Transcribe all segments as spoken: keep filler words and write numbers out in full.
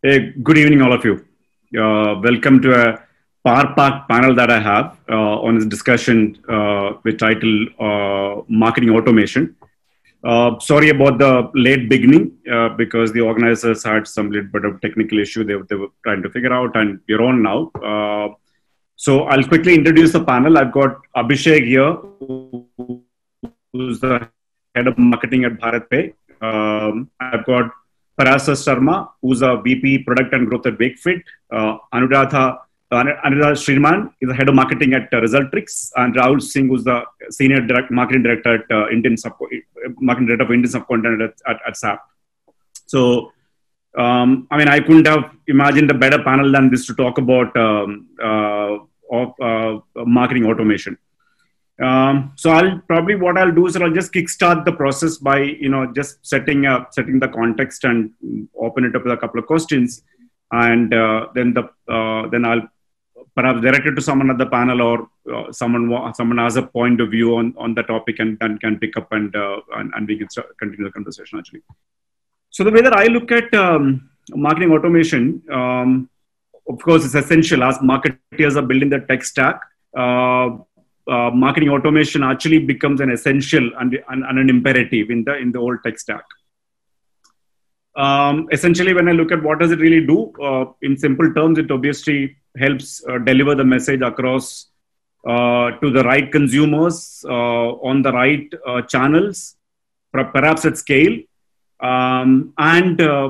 Hey, good evening, all of you. Uh, welcome to a Power Park panel that I have uh, on this discussion uh, with title uh, Marketing Automation. Uh, sorry about the late beginning uh, because the organizers had some little bit of technical issue they, they were trying to figure out, and we're on now. Uh, so I'll quickly introduce the panel. I've got Abhishek here, who's the head of marketing at BharatPay. Um, I've got Parasa Sharma, who's a V P Product and Growth at Wakefit. Uh, Anuradha, uh, Anuradha Shriraman is the head of marketing at uh, Resultrix, and Rahul Singh, who's the senior direct marketing director at uh, Indian Subco- marketing director of Indian subcontinent at, at, at S A P. So, um, I mean, I couldn't have imagined a better panel than this to talk about um, uh, of, uh, marketing automation. Um, so I'll probably what I'll do is I'll just kickstart the process by you know just setting up setting the context and open it up with a couple of questions, and uh, then the uh, then I'll perhaps direct it to someone at the panel, or uh, someone someone has a point of view on on the topic and, and can pick up and, uh, and and we can start, continue the conversation actually. So the way that I look at um, marketing automation, um, of course, it's essential as marketers are building their tech stack. Uh, Uh, marketing automation actually becomes an essential and, and, and an imperative in the in the old tech stack. Um, essentially, when I look at what does it really do, uh, in simple terms, it obviously helps uh, deliver the message across uh, to the right consumers uh, on the right uh, channels, perhaps at scale, um, and uh,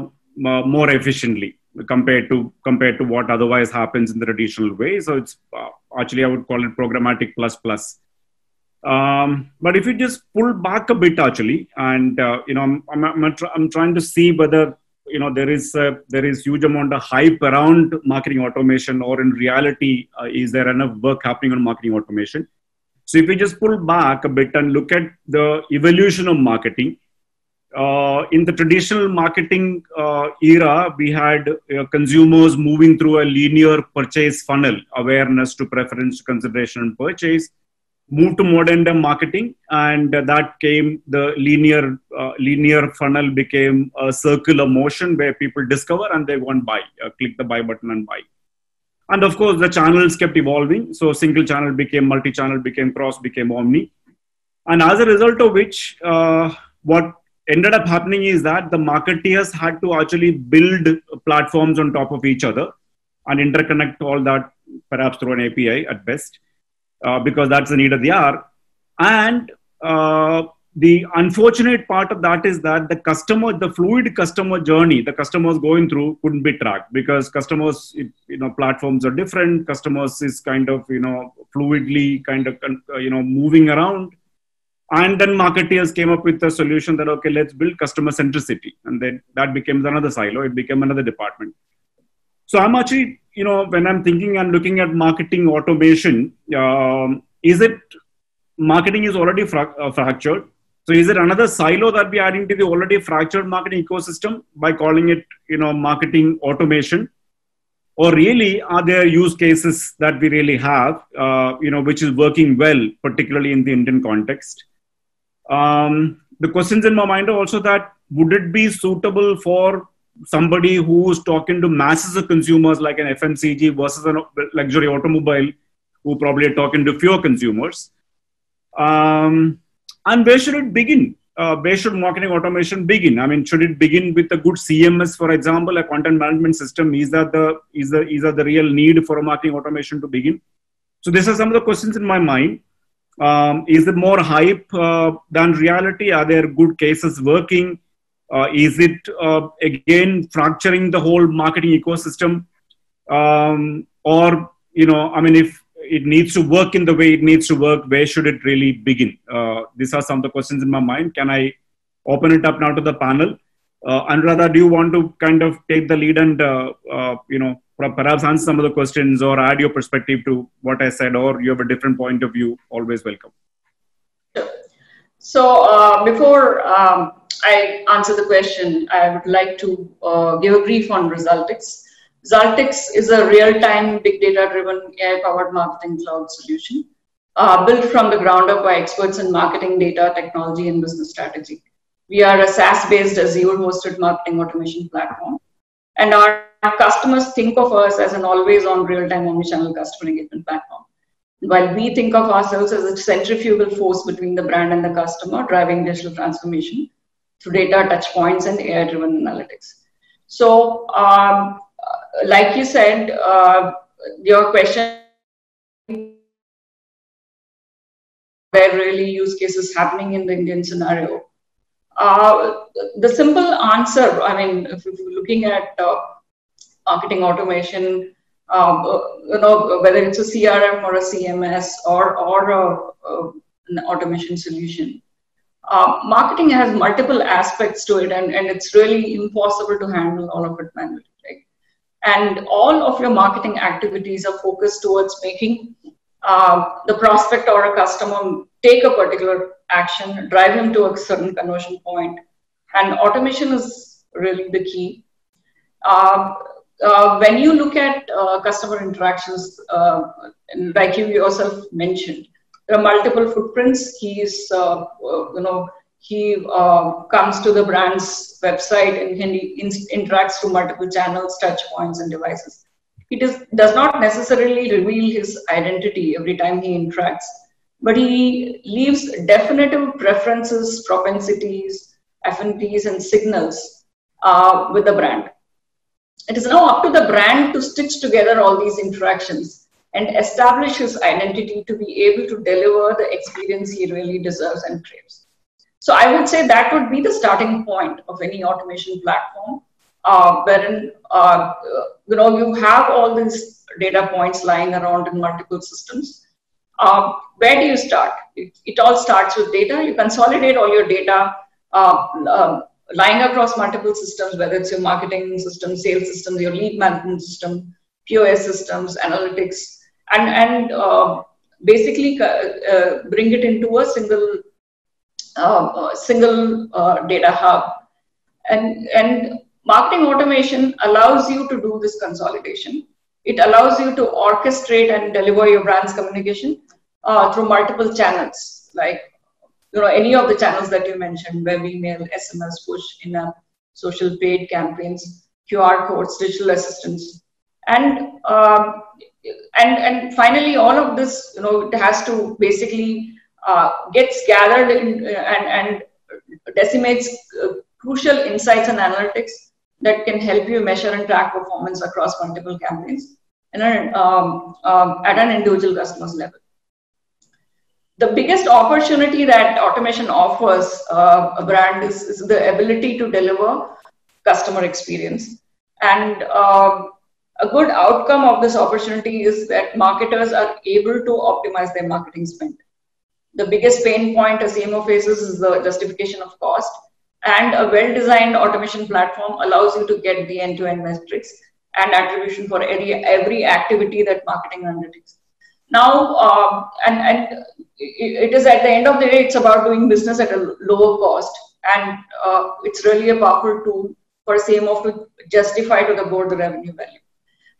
more efficiently compared to compared to what otherwise happens in the traditional way. So it's uh, actually, I would call it programmatic plus plus. Um, but if you just pull back a bit, actually, and uh, you know, I'm I'm, I'm, tr I'm trying to see whether you know there is a, there is huge amount of hype around marketing automation, or in reality, uh, is there enough work happening on marketing automation? So if you just pull back a bit and look at the evolution of marketing. Uh, in the traditional marketing uh, era, we had uh, consumers moving through a linear purchase funnel, awareness to preference, to consideration and purchase, moved to modern day marketing. And uh, that came, the linear, uh, linear funnel became a circular motion where people discover and they want buy, uh, click the buy button and buy. And of course, the channels kept evolving. So single channel became multi-channel, became cross, became omni. And as a result of which, uh, what ended up happening is that the marketeers had to actually build platforms on top of each other and interconnect all that, perhaps through an A P I at best, uh, because that's the need of the hour. And uh, the unfortunate part of that is that the customer, the fluid customer journey, the customers going through couldn't be tracked because customers, you know, platforms are different. Customers is kind of, you know, fluidly kind of, you know, moving around. And then marketeers came up with a solution that, okay, let's build customer centricity. And then that became another silo. It became another department. So I'm actually, you know, when I'm thinking and looking at marketing automation, um, is it, marketing is already fra uh, fractured. So is it another silo that we're adding to the already fractured marketing ecosystem by calling it, you know, marketing automation? Or really, are there use cases that we really have, uh, you know, which is working well, particularly in the Indian context? Um, the questions in my mind are also that would it be suitable for somebody who's talking to masses of consumers like an F M C G versus a luxury automobile who probably are talking to fewer consumers? Um, and where should it begin? Uh, where should marketing automation begin? I mean, should it begin with a good C M S, for example, a content management system? Is that the, is the, is that the real need for a marketing automation to begin? So these are some of the questions in my mind. Um, is it more hype uh, than reality? Are there good cases working? Uh, is it, uh, again, fracturing the whole marketing ecosystem? Um, or, you know, I mean, if it needs to work in the way it needs to work, where should it really begin? Uh, these are some of the questions in my mind. Can I open it up now to the panel? Uh, Anuradha, do you want to kind of take the lead and, uh, uh, you know, perhaps answer some of the questions or add your perspective to what I said, or you have a different point of view, always welcome. So uh, before um, I answer the question, I would like to uh, give a brief on Resultix. Zaltix is a real-time, big data-driven, A I-powered marketing cloud solution uh, built from the ground up by experts in marketing data, technology, and business strategy. We are a SaaS-based, Azure-hosted marketing automation platform, and our Our customers think of us as an always-on real-time omnichannel customer engagement platform, while we think of ourselves as a centrifugal force between the brand and the customer, driving digital transformation through data, touchpoints, and A I-driven analytics. So, um, like you said, uh, your question, where really use cases happening in the Indian scenario? Uh, the simple answer, I mean, if you're looking at uh, marketing automation, Um, you know, whether it's a C R M or a C M S or, or a, a, an automation solution. Uh, marketing has multiple aspects to it, and, and it's really impossible to handle all of it manually, right? And all of your marketing activities are focused towards making uh, the prospect or a customer take a particular action, drive him to a certain conversion point, and automation is really the key. Um, Uh, when you look at uh, customer interactions, uh, like you yourself mentioned, there are multiple footprints. He's, uh, you know, he uh, comes to the brand's website and he interacts through multiple channels, touch points, and devices. He does, does not necessarily reveal his identity every time he interacts, but he leaves definitive preferences, propensities, affinities, and signals uh, with the brand. It is now up to the brand to stitch together all these interactions and establish his identity to be able to deliver the experience he really deserves and craves. So I would say that would be the starting point of any automation platform, uh, wherein uh, you know, you have all these data points lying around in multiple systems. Uh, where do you start? It, it all starts with data. You consolidate all your data, Uh, uh, lying across multiple systems, whether it's your marketing system, sales system, your lead management system, P O S systems, analytics, and, and uh, basically uh, bring it into a single uh, single uh, data hub. And, and marketing automation allows you to do this consolidation. It allows you to orchestrate and deliver your brand's communication uh, through multiple channels, like you know, any of the channels that you mentioned, web, email, S M S, push, in-app, social paid campaigns, Q R codes, digital assistants. And, um, and, and finally, all of this, you know, it has to basically uh, gets gathered in, uh, and, and decimates uh, crucial insights and analytics that can help you measure and track performance across multiple campaigns and an, um, um, at an individual customer's level. The biggest opportunity that automation offers uh, a brand is, is the ability to deliver customer experience. And uh, a good outcome of this opportunity is that marketers are able to optimize their marketing spend. The biggest pain point a C M O faces is the justification of cost. And a well-designed automation platform allows you to get the end-to-end metrics and attribution for every, every activity that marketing undertakes. Now, um, and, and it is at the end of the day, it's about doing business at a lower cost. And uh, it's really a powerful tool for a C M O to justify to the board the revenue value.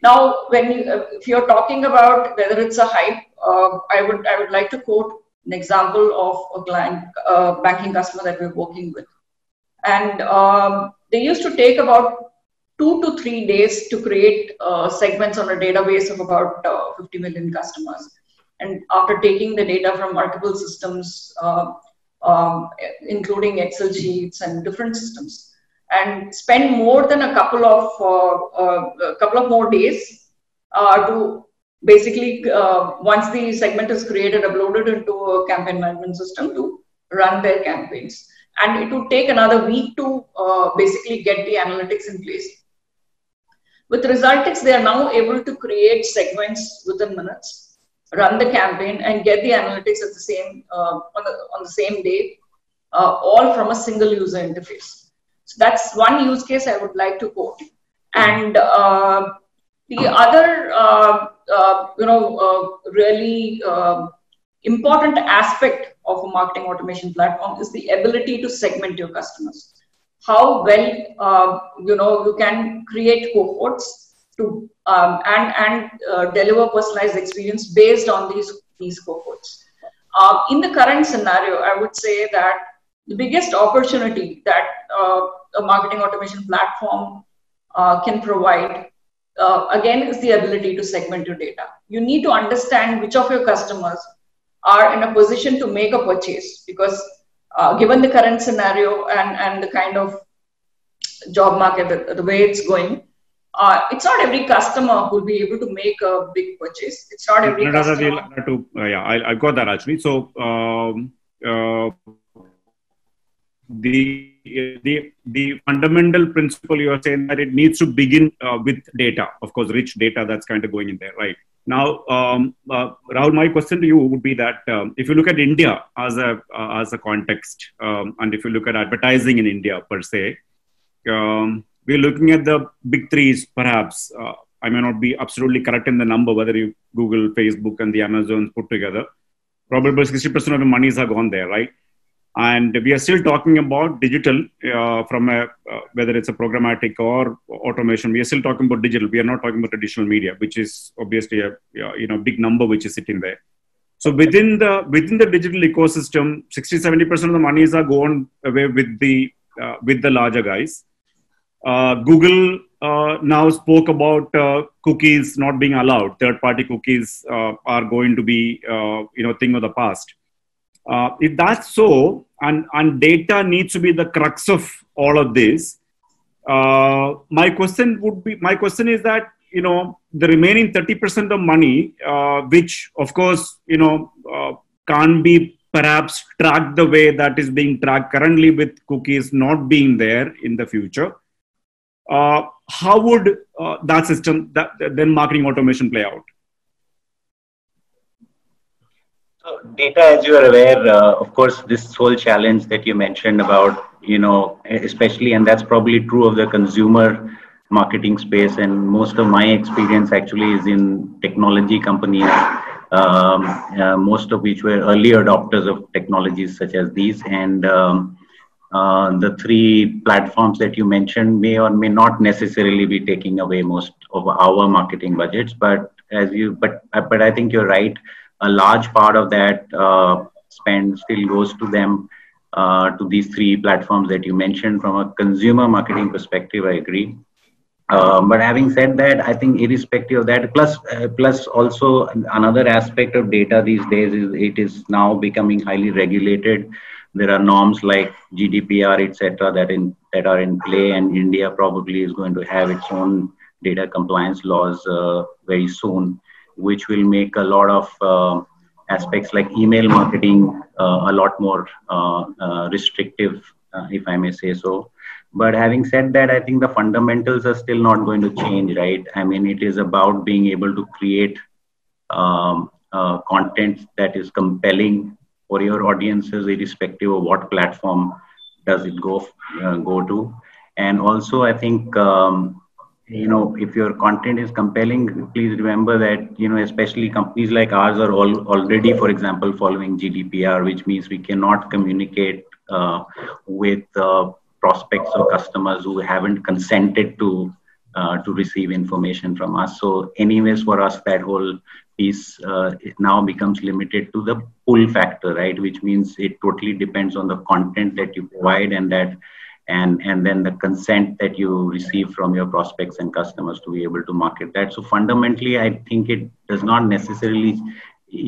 Now, when you, uh, if you're talking about whether it's a hype, uh, I would I would like to quote an example of a client uh, banking customer that we're working with. And um, they used to take about two to three days to create uh, segments on a database of about uh, fifty million customers. And after taking the data from multiple systems, uh, um, including Excel sheets and different systems, and spend more than a couple of uh, uh, a couple of more days uh, to basically, uh, once the segment is created, uploaded into a campaign management system to run their campaigns. And it would take another week to uh, basically get the analytics in place. With Resultrix, they are now able to create segments within minutes, run the campaign, and get the analytics at the same uh, on the on the same day, uh, all from a single user interface. So that's one use case I would like to quote. And uh, the other, uh, uh, you know, uh, really uh, important aspect of a marketing automation platform is the ability to segment your customers. How well uh, you know you can create cohorts to um, and and uh, deliver personalized experience based on these these cohorts. Uh, in the current scenario, I would say that the biggest opportunity that uh, a marketing automation platform uh, can provide uh, again, is the ability to segment your data. You need to understand which of your customers are in a position to make a purchase, because uh, given the current scenario and, and the kind of job market, the, the way it's going, Uh, it's not every customer who'll be able to make a big purchase. It's not every Another customer. To, uh, yeah, I, I've got that actually. So um, uh, the the the fundamental principle you are saying that it needs to begin uh, with data, of course, rich data that's kind of going in there, right? Now, um, uh, Rahul, my question to you would be that um, if you look at India as a uh, as a context, um, and if you look at advertising in India per se. Um, We're looking at the big threes, perhaps. Uh, I may not be absolutely correct in the number, whether you Google, Facebook, and the Amazons put together. Probably sixty percent of the monies are gone there, right? And we are still talking about digital uh, from a, uh, whether it's a programmatic or automation. We are still talking about digital. We are not talking about traditional media, which is obviously a you know big number which is sitting there. So within the within the digital ecosystem, sixty to seventy percent of the monies are gone away with the uh, with the larger guys. Uh, Google uh, now spoke about uh, cookies not being allowed. Third-party cookies uh, are going to be, uh, you know, thing of the past. Uh, if that's so, and, and data needs to be the crux of all of this, uh, my question would be, my question is that, you know, the remaining thirty percent of money, uh, which of course, you know, uh, can't be perhaps tracked the way that is being tracked currently with cookies not being there in the future. Uh, how would uh, that system, that, then marketing automation play out? So data, as you are aware, uh, of course, this whole challenge that you mentioned about, you know, especially, and that's probably true of the consumer marketing space. And most of my experience actually is in technology companies, um, uh, most of which were early adopters of technologies such as these. And um, Uh, the three platforms that you mentioned may or may not necessarily be taking away most of our marketing budgets, but as you, but but I think you're right. A large part of that uh, spend still goes to them, uh, to these three platforms that you mentioned. From a consumer marketing perspective, I agree. Uh, but having said that, I think irrespective of that, plus uh, plus also another aspect of data these days is it is now becoming highly regulated. There are norms like G D P R, et cetera, that in that are in play, and India probably is going to have its own data compliance laws uh, very soon, which will make a lot of uh, aspects like email marketing uh, a lot more uh, uh, restrictive, uh, if I may say so. But having said that, I think the fundamentals are still not going to change, right? I mean, it is about being able to create um, uh, content that is compelling for your audiences, irrespective of what platform does it go uh, go to. And also, I think, um, you know, if your content is compelling, please remember that, you know, especially companies like ours are all already, for example, following G D P R, which means we cannot communicate uh, with uh, prospects or customers who haven't consented to uh, to receive information from us. So anyways, for us, that whole piece uh, it now becomes limited to the pull factor, right? Which means it totally depends on the content that you provide and that, and and then the consent that you receive from your prospects and customers to be able to market that. So fundamentally, I think it does not necessarily,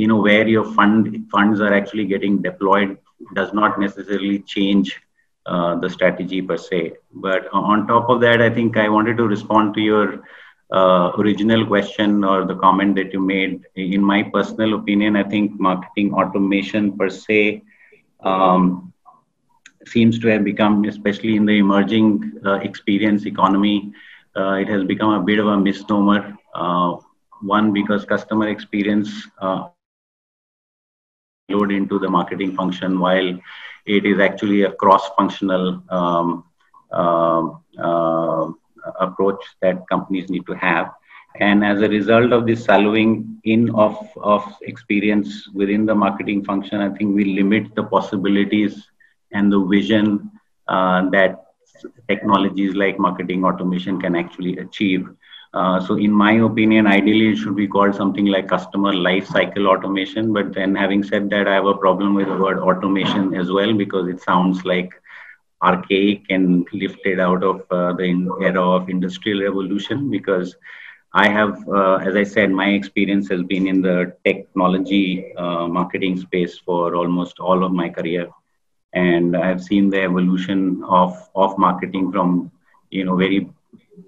you know, where your fund funds are actually getting deployed does not necessarily change uh, the strategy per se. But on top of that, I think I wanted to respond to your Uh, original question or the comment that you made. In my personal opinion, I think marketing automation per se um, seems to have become, especially in the emerging uh, experience economy, uh, it has become a bit of a misnomer. Uh, one, because customer experience uh, load into the marketing function, while it is actually a cross-functional um, uh, uh, approach that companies need to have. And as a result of this siloing in of, of experience within the marketing function, I think we limit the possibilities and the vision uh, that technologies like marketing automation can actually achieve. Uh, so in my opinion, ideally it should be called something like customer life cycle automation. But then having said that, I have a problem with the word automation as well, because it sounds like archaic and lifted out of uh, the in era of industrial revolution, because I have, uh, as I said, my experience has been in the technology uh, marketing space for almost all of my career. And I have seen the evolution of, of marketing from, you know, very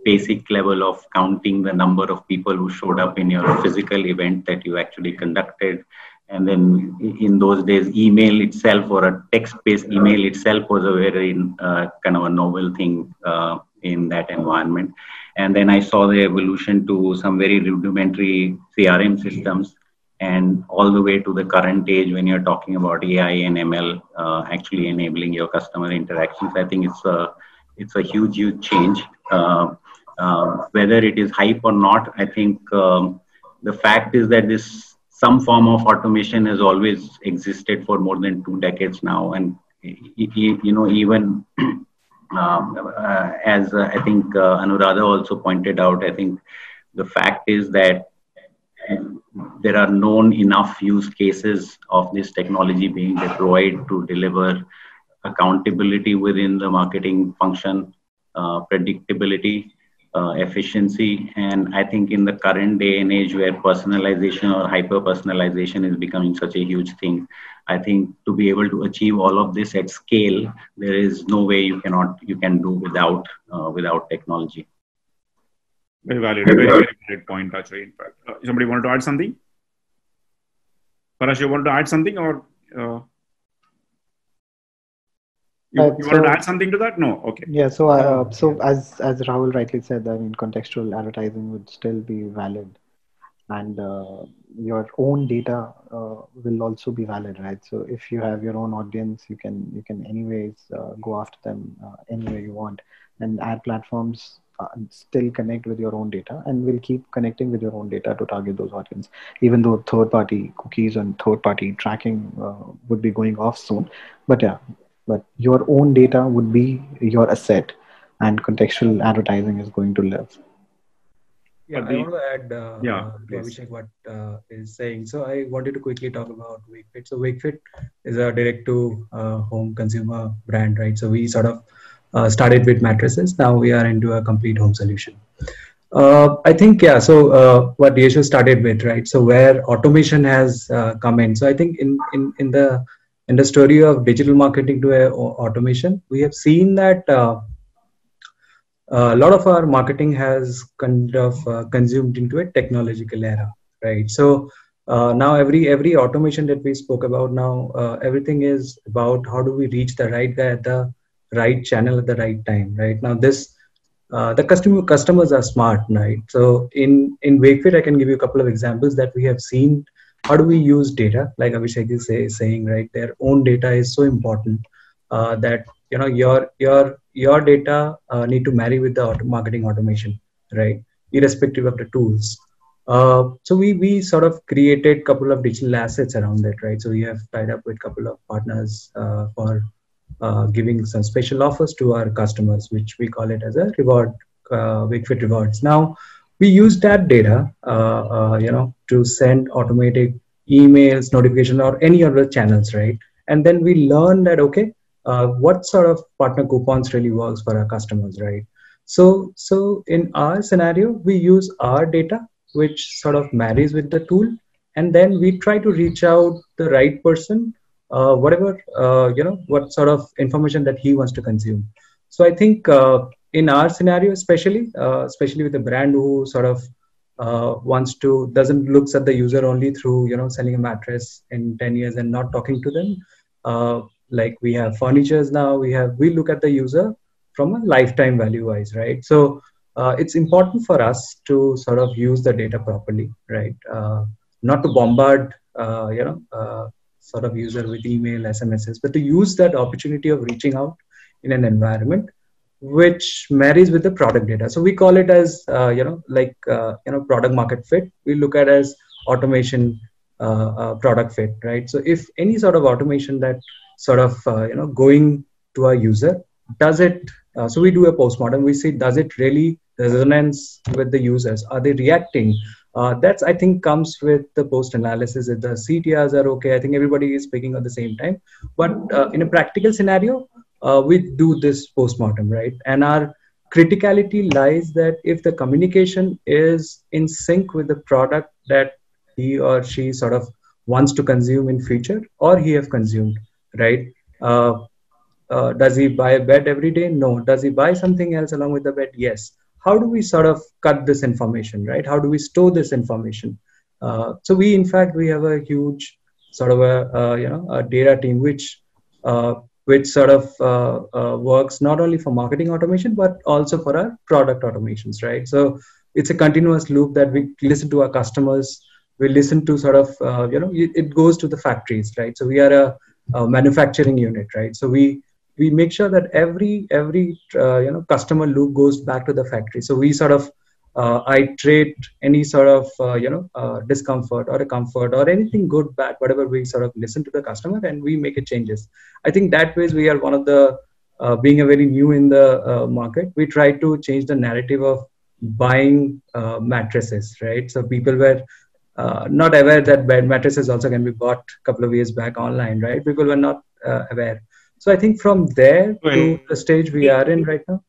basic level of counting the number of people who showed up in your physical event that you actually conducted. And then in those days, email itself or a text-based email itself was a very uh, kind of a novel thing uh, in that environment. And then I saw the evolution to some very rudimentary C R M systems and all the way to the current age when you're talking about A I and M L uh, actually enabling your customer interactions. I think it's a, it's a huge, huge change. Uh, uh, whether it is hype or not, I think um, the fact is that this some form of automation has always existed for more than two decades now. And, you know, even... Um, uh, as uh, I think uh, Anuradha also pointed out, I think the fact is that there are known enough use cases of this technology being deployed to deliver accountability within the marketing function, uh, predictability, uh, efficiency. And I think in the current day and age where personalization or hyper-personalization is becoming such a huge thing, I think to be able to achieve all of this at scale, there is no way you cannot you can do without uh, without technology. Very valid, very valid point, Acharyya. In fact, uh, somebody wanted to add something. Parasa, you want to add something, or uh, you, uh, you so, want to add something to that? No, okay. Yeah. So, uh, so as as Rahul rightly said, I mean, contextual advertising would still be valid, and uh, your own data uh, will also be valid, right? So if you have your own audience, you can you can anyways uh, go after them uh, anywhere you want, and ad platforms uh, still connect with your own data and will keep connecting with your own data to target those audiences, even though third-party cookies and third-party tracking uh, would be going off soon. But yeah, but your own data would be your asset, and contextual advertising is going to live. Yeah, I want to add uh, yeah, uh, to Abhishek what uh, is saying. So I wanted to quickly talk about Wakefit. So Wakefit is a direct-to-home uh, consumer brand, right? So we sort of uh, started with mattresses. Now we are into a complete home solution. Uh, I think, yeah, so uh, what Yeshu started with, right? So where automation has uh, come in. So I think in, in, in, the, in the story of digital marketing to uh, automation, we have seen that uh, a lot of our marketing has kind of uh, consumed into a technological era, right? So uh, now every every automation that we spoke about now, uh, everything is about how do we reach the right guy at the right channel at the right time, right? Now this, uh, the customer customers are smart, right? So in, in Wakefield, I can give you a couple of examples that we have seen. How do we use data? Like Abhishek is say, saying, right? Their own data is so important uh, that, you know, your, your, your data uh, need to marry with the auto marketing automation, right? Irrespective of the tools. Uh, so we, we sort of created a couple of digital assets around that, right? So we have tied up with a couple of partners uh, for uh, giving some special offers to our customers, which we call it as a reward, uh, Wakefit rewards. Now we use that data, uh, uh, you know, to send automated emails, notification, or any other channels, right? And then we learn that, okay, Uh, what sort of partner coupons really works for our customers, right? So, so in our scenario, we use our data, which sort of marries with the tool, and then we try to reach out the right person, uh, whatever, uh, you know, what sort of information that he wants to consume. So I think uh, in our scenario, especially, uh, especially with a brand who sort of uh, wants to, doesn't looks at the user only through, you know, selling a mattress in ten years and not talking to them. Uh, Like we have furnitures now, we have, we look at the user from a lifetime value wise, right? So uh, it's important for us to sort of use the data properly, right? Uh, not to bombard, uh, you know, uh, sort of user with email, S M Ses, but to use that opportunity of reaching out in an environment which marries with the product data. So we call it as, uh, you know, like, uh, you know, product market fit. We look at as automation uh, uh, product fit, right? So if any sort of automation that sort of, uh, you know, going to our user, does it, uh, so we do a postmortem, we see, does it really resonance with the users? Are they reacting? Uh, that's, I think, comes with the post-analysis. If the C T Rs are okay, I think everybody is speaking at the same time. But uh, in a practical scenario, uh, we do this postmortem, right? And our criticality lies that if the communication is in sync with the product that he or she sort of wants to consume in future, or he have consumed, right? Uh, uh, does he buy a bed every day? No. Does he buy something else along with the bed? Yes. How do we sort of cut this information, right? How do we store this information? Uh, so we, in fact, we have a huge sort of a, uh, you know, a data team, which, uh, which sort of uh, uh, works not only for marketing automation, but also for our product automations, right? So it's a continuous loop that we listen to our customers. We listen to sort of, uh, you know, it goes to the factories, right? So we are a, a manufacturing unit, right? So we, we make sure that every, every uh, you know, customer loop goes back to the factory. So we sort of uh, iterate any sort of, uh, you know, uh, discomfort or a comfort or anything good, bad, whatever, we sort of listen to the customer and we make a changes. I think that ways we are one of the, uh, being a very new in the uh, market, we try to change the narrative of buying uh, mattresses, right? So people were uh, not aware that bed mattresses also can be bought a couple of years back online, right? People were not uh, aware. So I think from there to the stage we are in right now.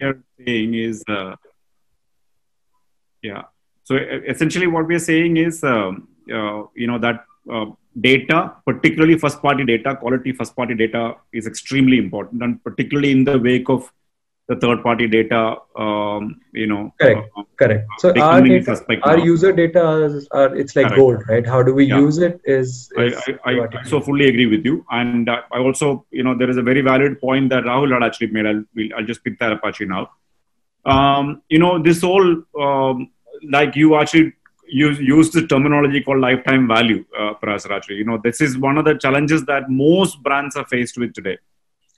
You're saying is, uh, yeah. So essentially what we are saying is, um, uh, you know, that uh, data, particularly first party data, quality first party data is extremely important, and particularly in the wake of the third party data, um, you know. Correct, uh, correct. So our, data, our user data, is, are, it's like correct. gold, right? How do we yeah. use it is... is I, I, I so means. fully agree with you. And uh, I also, you know, there is a very valid point that Rahul had actually made. I'll, we'll, I'll just pick that up actually now. Um, you know, this whole, um, like you actually use, use the terminology called lifetime value, uh, Parasa actually. You know, this is one of the challenges that most brands are faced with today.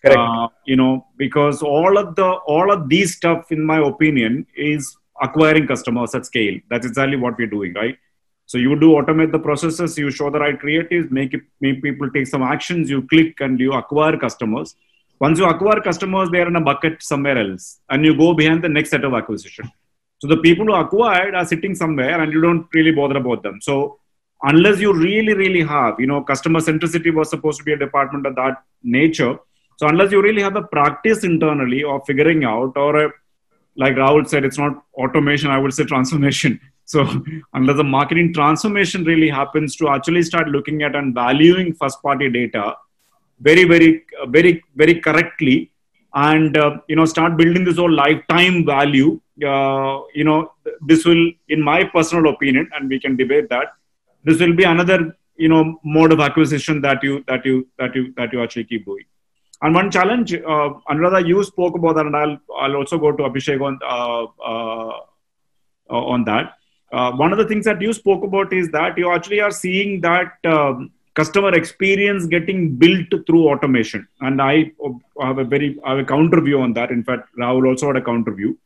Uh, you know, because all of the, all of these stuff, in my opinion, is acquiring customers at scale. That's exactly what we're doing, right? So you do automate the processes, you show the right creatives, make it, make people take some actions, you click and you acquire customers. Once you acquire customers, they're in a bucket somewhere else and you go behind the next set of acquisition. So the people who acquired are sitting somewhere and you don't really bother about them. So unless you really, really have, you know, customer centricity was supposed to be a department of that nature. So unless you really have a practice internally of figuring out, or a, like Rahul said, it's not automation, I would say transformation. So unless the marketing transformation really happens to actually start looking at and valuing first party data very, very, very, very correctly, and, uh, you know, start building this whole lifetime value, uh, you know, this will, in my personal opinion, and we can debate that, this will be another, you know, mode of acquisition that you, that you, that you, that you actually keep doing. And one challenge, uh, Anuradha, you spoke about that, and I'll, I'll also go to Abhishek on, uh, uh, on that. Uh, one of the things that you spoke about is that you actually are seeing that um, customer experience getting built through automation. And I, I have a very I have a counter view on that. In fact, Rahul also had a counter view.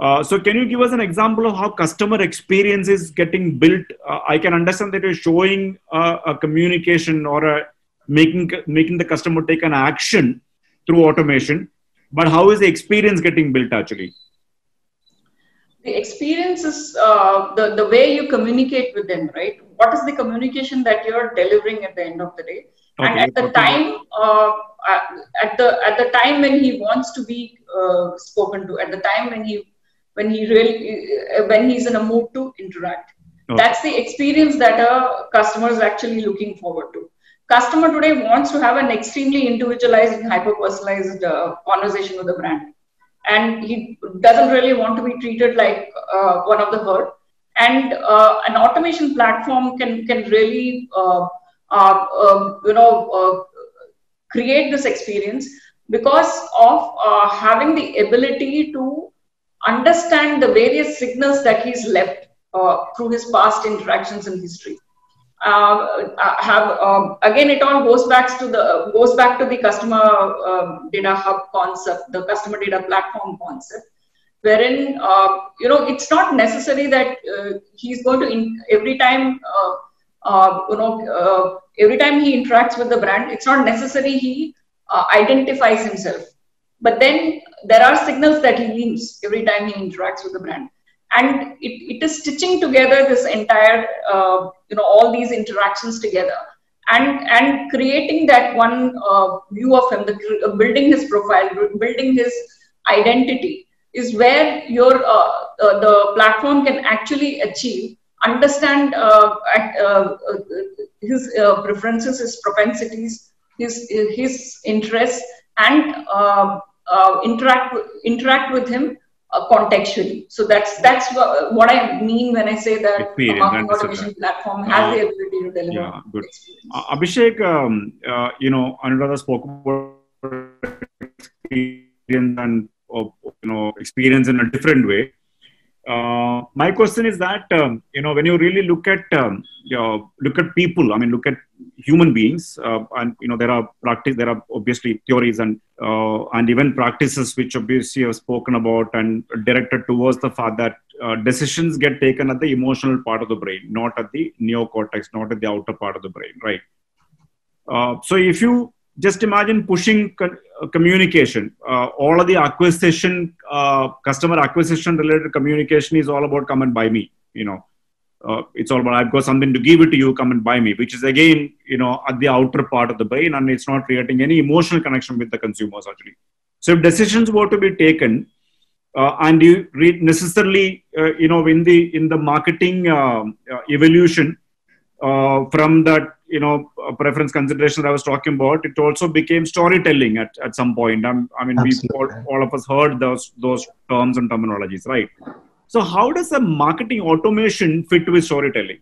Uh, so can you give us an example of how customer experience is getting built? Uh, I can understand that you're showing uh, a communication or a making making the customer take an action through automation, but how is the experience getting built actually? The experience is uh, the, the way you communicate with them, right? What is the communication that you're delivering at the end of the day? Okay. And at the okay. time, uh, at the at the time when he wants to be uh, spoken to, at the time when he when he really when he's in a mood to interact, okay. that's the experience that a customer is actually looking forward to. Customer today wants to have an extremely individualized and hyper-personalized uh, conversation with the brand. And he doesn't really want to be treated like uh, one of the herd. And uh, an automation platform can, can really, uh, uh, uh, you know, uh, create this experience because of uh, having the ability to understand the various signals that he's left uh, through his past interactions and history. Uh, have, um, again, it all goes back to the goes back to the customer um, data hub concept, the customer data platform concept, wherein uh, you know it's not necessary that uh, he's going to in, every time uh, uh, you know uh, every time he interacts with the brand, it's not necessary he uh, identifies himself. But then there are signals that he leaves every time he interacts with the brand. And it, it is stitching together this entire, uh, you know, all these interactions together and and creating that one uh, view of him, the, building his profile, building his identity, is where your uh, uh, the platform can actually achieve, understand uh, uh, his uh, preferences, his propensities, his his interests, and uh, uh, interact interact with him uh, contextually. So that's that's what, what I mean when I say that the marketing automation platform has uh, the ability to deliver. Yeah, good. Uh, Abhishek, um, uh, you know, Anuradha spoke about experience and of, you know, experience in a different way. Uh, my question is that um, you know, when you really look at um, you know, look at people, I mean, look at human beings, uh, and you know, there are practice, there are obviously theories and uh, and even practices which obviously have spoken about and directed towards the fact that uh, decisions get taken at the emotional part of the brain, not at the neocortex, not at the outer part of the brain, right? Uh, so if you just imagine pushing communication. Uh, all of the acquisition, uh, customer acquisition related communication is all about come and buy me. You know, uh, it's all about I've got something to give it to you, come and buy me, which is again, you know, at the outer part of the brain, and it's not creating any emotional connection with the consumers actually. So if decisions were to be taken, uh, and you necessarily, uh, you know, in the in the marketing uh, uh, evolution uh, from that, you know, a preference consideration that I was talking about, it also became storytelling at, at some point. I'm, I mean, we all, all of us heard those, those terms and terminologies, right? So how does a marketing automation fit with storytelling?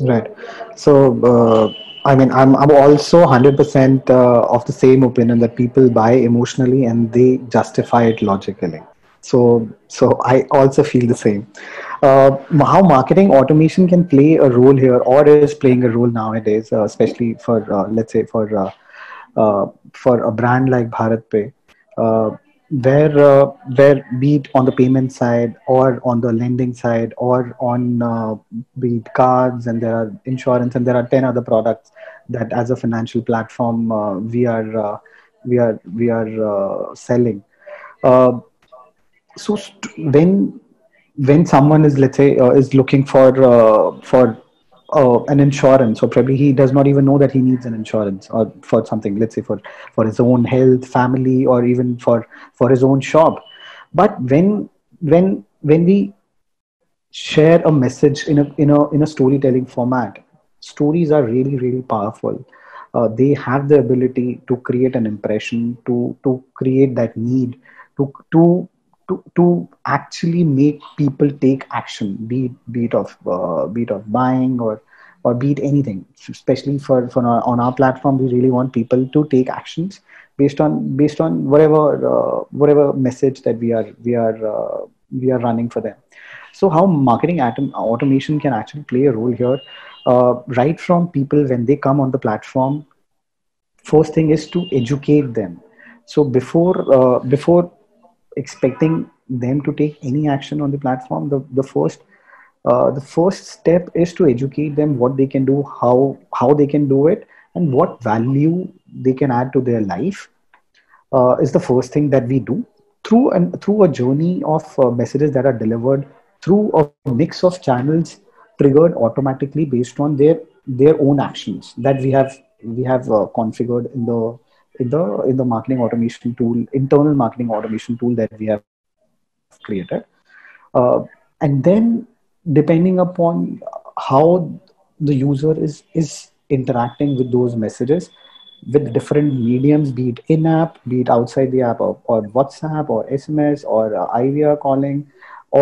Right. So, uh, I mean, I'm, I'm also one hundred percent uh, of the same opinion that people buy emotionally and they justify it logically. So, so I also feel the same. Uh, how marketing automation can play a role here, or is playing a role nowadays, uh, especially for uh, let's say for uh, uh, for a brand like BharatPay, uh, where uh, where be it on the payment side or on the lending side or on uh, be it cards, and there are insurance, and there are ten other products that as a financial platform uh, we are uh, we are we are uh, selling. Uh, So when when someone is, let's say, uh, is looking for uh, for uh, an insurance, or probably he does not even know that he needs an insurance, or for something, let's say for for his own health, family, or even for for his own shop. But when when when we share a message in a in a in a storytelling format, stories are really really powerful. Uh, they have the ability to create an impression, to to create that need, to to To, to actually make people take action, be it, be it of uh, be it of buying or or be it anything. Especially for for our, on our platform, we really want people to take actions based on based on whatever uh, whatever message that we are we are uh, we are running for them. So how marketing automation can actually play a role here, uh, right from people when they come on the platform. First thing is to educate them. So before uh, before expecting them to take any action on the platform, the the first uh, the first step is to educate them what they can do, how how they can do it, and what value they can add to their life. Uh, is the first thing that we do through and through a journey of uh, messages that are delivered through a mix of channels triggered automatically based on their their own actions that we have we have uh, configured in the. In the, in the marketing automation tool, internal marketing automation tool that we have created. Uh, and then depending upon how the user is, is interacting with those messages with different mediums, be it in-app, be it outside the app, or, or WhatsApp or S M S or uh, I V R calling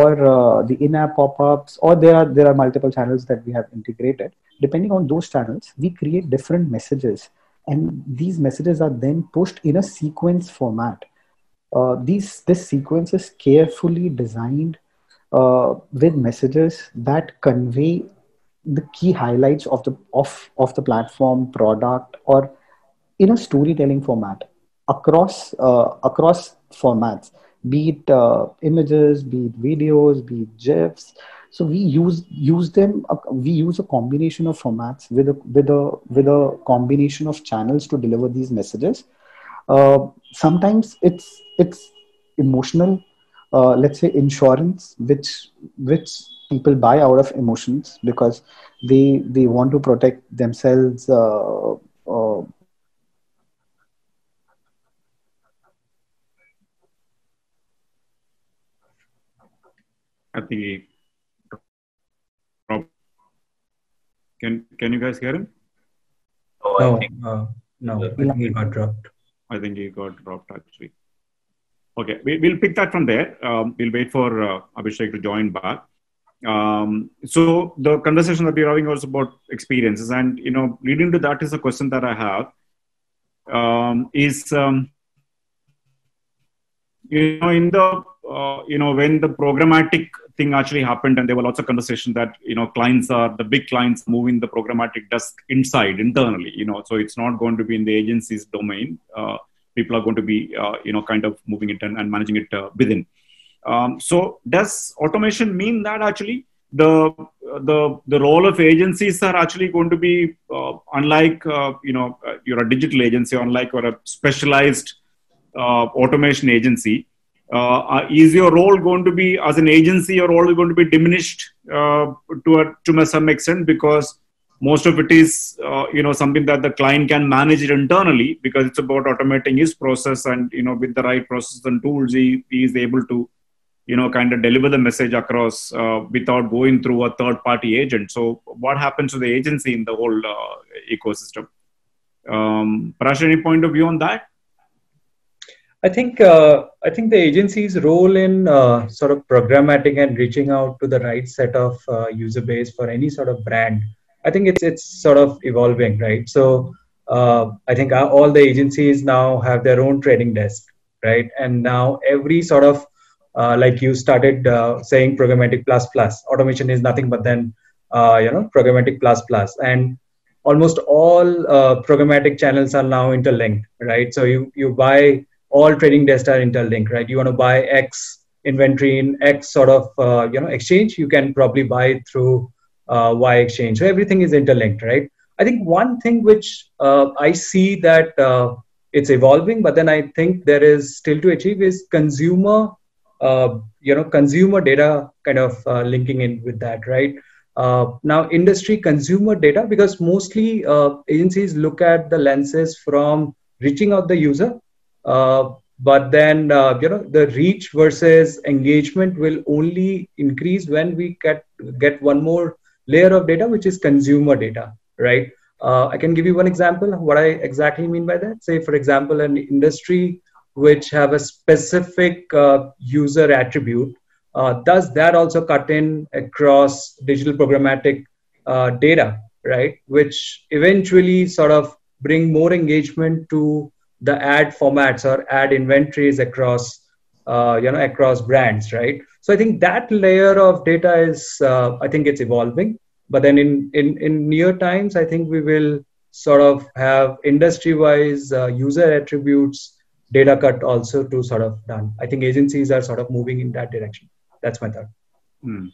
or uh, the in-app pop-ups, or there are, there are multiple channels that we have integrated. Depending on those channels, we create different messages. And these messages are then pushed in a sequence format. Uh, these, this sequence is carefully designed uh, with messages that convey the key highlights of the, of, of the platform, product, or in a storytelling format across, uh, across formats, be it uh, images, be it videos, be it GIFs. So we use use them. Uh, we use a combination of formats with a with a with a combination of channels to deliver these messages. Uh, sometimes it's it's emotional. Uh, let's say insurance, which which people buy out of emotions because they they want to protect themselves. Uh, uh, At the can can you guys hear him? Oh, no, I think, uh, no. I think he got dropped. I think he got dropped actually. Okay, we, we'll pick that from there. Um, we'll wait for uh, Abhishek to join back. Um, so the conversation that we're having was about experiences, and you know, leading to that is a question that I have. Um, is um, you know in the uh, you know when the programmatic thing actually happened, and there were lots of conversations that you know clients are the big clients moving the programmatic desk inside internally. You know, so it's not going to be in the agency's domain. Uh, people are going to be uh, you know kind of moving it and, and managing it uh, within. Um, so does automation mean that actually the, the, the role of agencies are actually going to be uh, unlike, uh, you know, you're a digital agency, unlike or a specialized uh, automation agency. Uh, is your role going to be as an agency, your role is going to be diminished uh, to, a, to some extent because most of it is, uh, you know, something that the client can manage it internally because it's about automating his process and, you know, with the right process and tools, he, he is able to you know, kind of deliver the message across uh, without going through a third-party agent. So what happens to the agency in the whole uh, ecosystem? Um, Parasa, any point of view on that? I think, uh, I think the agency's role in uh, sort of programmatic and reaching out to the right set of uh, user base for any sort of brand, I think it's, it's sort of evolving, right? So uh, I think all the agencies now have their own trading desk, right? And now every sort of Uh, like you started uh, saying programmatic plus plus. Automation is nothing but then, uh, you know, programmatic plus plus. And almost all uh, programmatic channels are now interlinked, right? So you, you buy, all trading desks are interlinked, right? You want to buy X inventory in X sort of, uh, you know, exchange, you can probably buy through uh, Y exchange. So everything is interlinked, right? I think one thing which uh, I see that uh, it's evolving, but then I think there is still to achieve is consumer Uh, you know, consumer data kind of uh, linking in with that, right? Uh, now, industry consumer data, because mostly uh, agencies look at the lenses from reaching out the user, uh, but then, uh, you know, the reach versus engagement will only increase when we get, get one more layer of data, which is consumer data, right? Uh, I can give you one example, what I exactly mean by that. Say, for example, an industry which have a specific uh, user attribute, uh, does that also cut in across digital programmatic uh, data, right? Which eventually sort of bring more engagement to the ad formats or ad inventories across, uh, you know, across brands, right? So I think that layer of data is, uh, I think it's evolving, but then in, in, in near times, I think we will sort of have industry-wise uh, user attributes data cut also to sort of done. I think agencies are sort of moving in that direction. That's my thought. Hmm.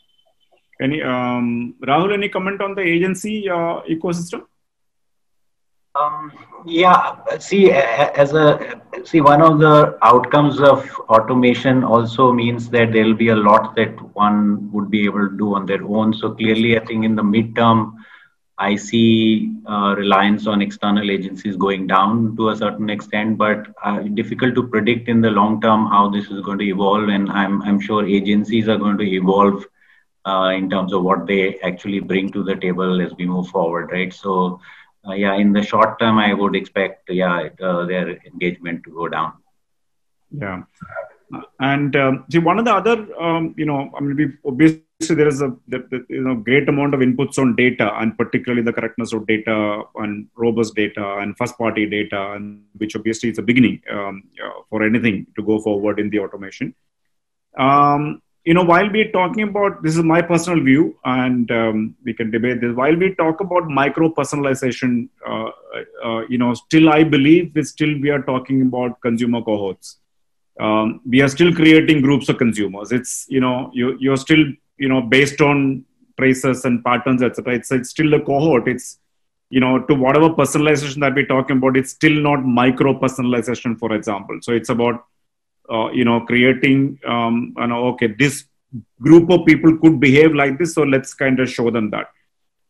Any um, Rahul, any comment on the agency uh, ecosystem? Um, yeah, see, as a see, one of the outcomes of automation also means that there will be a lot that one would be able to do on their own. So clearly, I think in the midterm, I see uh, reliance on external agencies going down to a certain extent, but uh, difficult to predict in the long term how this is going to evolve. And I'm, I'm sure agencies are going to evolve uh, in terms of what they actually bring to the table as we move forward, right? So uh, yeah, in the short term, I would expect yeah, uh, their engagement to go down. Yeah. And um, see, one of the other, um, you know, I mean, we obviously there is a the, the, you know great amount of inputs on data, and particularly the correctness of data and robust data and first-party data, and which obviously is a beginning um, for anything to go forward in the automation. Um, you know, while we're talking about this is my personal view, and um, we can debate this. While we talk about micro-personalization, uh, uh, you know, still I believe we still we are talking about consumer cohorts. Um, we are still creating groups of consumers. It's, you know, you, you're still, you know, based on traces and patterns, et cetera. It's, it's still a cohort. It's, you know, to whatever personalization that we're talking about, it's still not micro-personalization, for example. So it's about, uh, you know, creating, um, you know, okay, this group of people could behave like this, so let's kind of show them that.